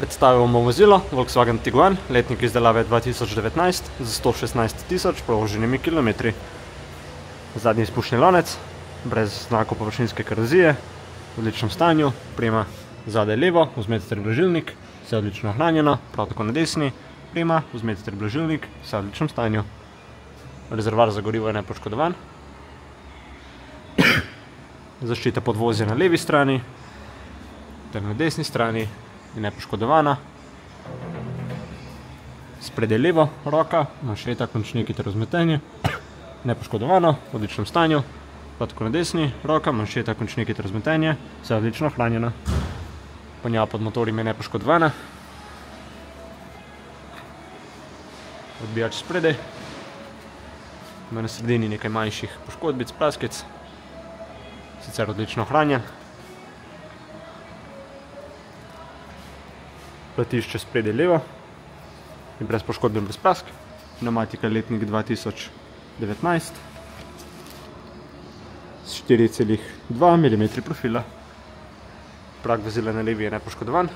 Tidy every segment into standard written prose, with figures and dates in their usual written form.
Predstavljamo vozilo Volkswagen Tiguan, letnik izdelave 2019 z 116 000 prevoženimi kilometri. Zadnji izpušni lonec, brez znakov površinske korozije, v odličnem stanju, prima zadaj levo, vzmetite blažilnik, vse odlično ohranjeno, prav tako na desni, prima, vzmetite blažilnik, vse v odličnem stanju. Rezervoar za gorivo je nepoškodovan. Zaščita podvozja na levi strani, ter na desni strani je nepoškodovana. Spredje levo, roka, manšeta, končniki ter vzmetenje, nepoškodovano, v odličnem stanju. Prav tako na desni, roka, manšeta, končniki ter vzmetenje, vse odlično ohranjena. Ponjava pod motorjem je nepoškodovana. Odbijač spredaj. Na sredini nekaj manjših poškodbic, praskec. Sicer odlično ohranjen. Platišče spredaj levo. In brez poškodb in brez prask. Pneumatika letnik 2019. S 4,2 mm profila. Prag vozila na levi je nepoškodovan.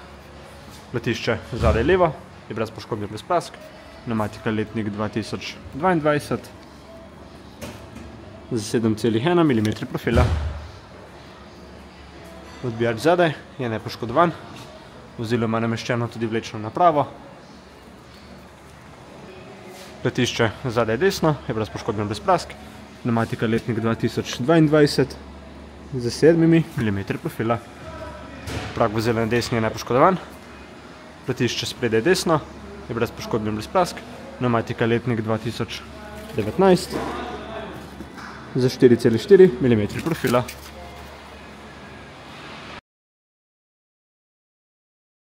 Platišče zadaj levo. In brez poškodb in brez prask. Pneumatika letnik 2022. Z 7,1 mm profila. Odbijač zadaj je nepoškodovan. Vozilo ima nameščeno tudi vlečno napravo. Platišče zadaj desno, je brez poškodb in brez prask. Pneumatika letnik 2022 z 7 mm profila. Prag vozila na desni je nepoškodovan. Platišče spredaj desno, je brez poškodb in brez prask. Pneumatika letnik 2019 z 4,4 mm profila.